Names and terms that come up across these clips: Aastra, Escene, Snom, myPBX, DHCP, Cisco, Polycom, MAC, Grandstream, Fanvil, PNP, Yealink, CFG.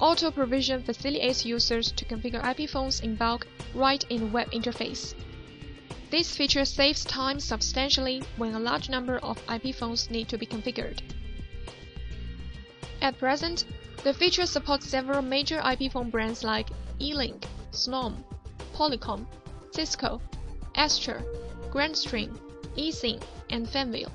Auto Provision facilitates users to configure IP phones in bulk right in the web interface. This feature saves time substantially when a large number of IP phones need to be configured. At present, the feature supports several major IP phone brands like Yealink, Snom, Polycom, Cisco, Aastra, Grandstream, Escene, and Fanvil.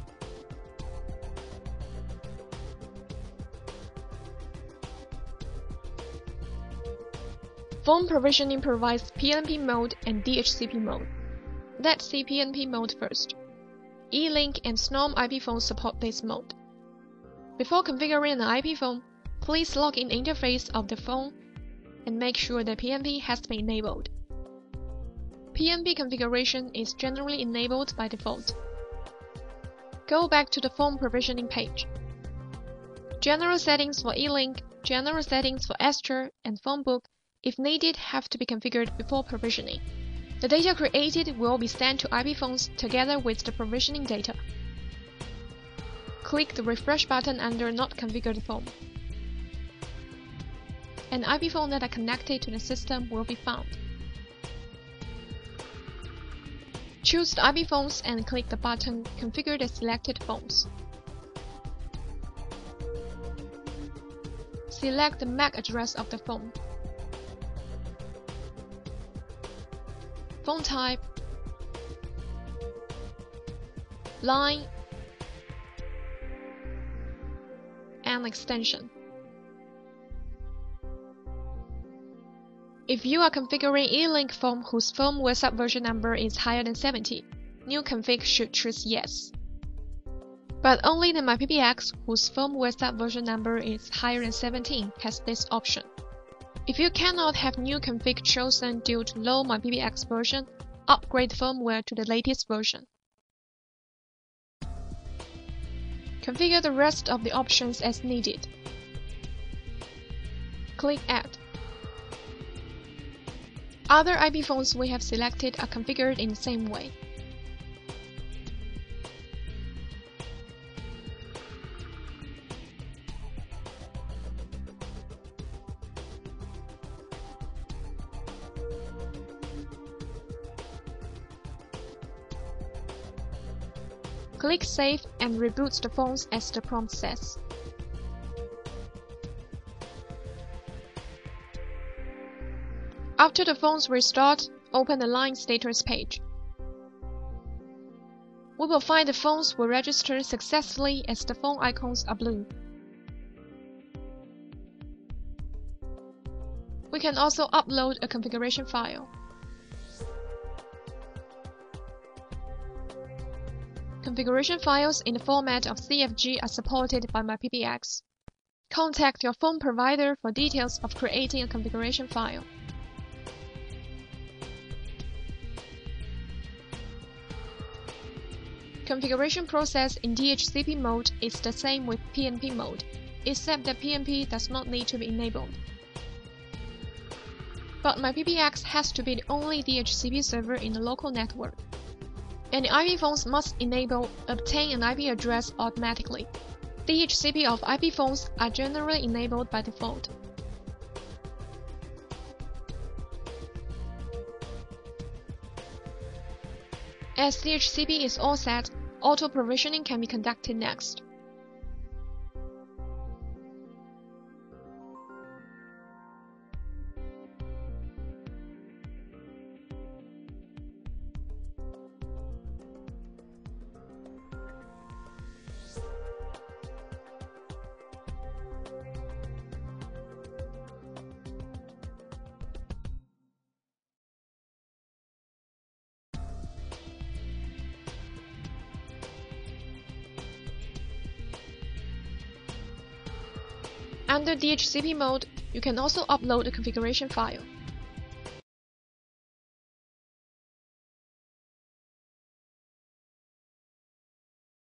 Phone provisioning provides PNP mode and DHCP mode. Let's see PNP mode first. Yealink and Snom IP phones support this mode. Before configuring an IP phone, please log in the interface of the phone and make sure that PNP has been enabled. PNP configuration is generally enabled by default. Go back to the phone provisioning page. General settings for Yealink, general settings for Aastra, and phone book, if needed, have to be configured before provisioning. The data created will be sent to IP phones together with the provisioning data. Click the refresh button under Not Configured Phone. An IP phone that are connected to the system will be found. Choose the IP phones and click the button Configure the selected phones. Select the MAC address of the phone. Phone type, line, and extension. If you are configuring Yealink phone whose firmware subversion number is higher than 70, new config should choose yes. But only the myPBX whose firmware subversion number is higher than 17 has this option. If you cannot have new config chosen due to low myPBX version, upgrade firmware to the latest version. Configure the rest of the options as needed. Click Add. Other IP phones we have selected are configured in the same way. Click Save and reboot the phones as the prompt says. After the phones restart, open the line status page. We will find the phones were registered successfully as the phone icons are blue. We can also upload a configuration file. Configuration files in the format of CFG are supported by myPBX. Contact your phone provider for details of creating a configuration file. Configuration process in DHCP mode is the same with PNP mode, except that PNP does not need to be enabled. But myPBX has to be the only DHCP server in the local network. And the IP phones must enable obtain an IP address automatically. DHCP of IP phones are generally enabled by default. As DHCP is all set, auto provisioning can be conducted next. Under DHCP mode, you can also upload a configuration file.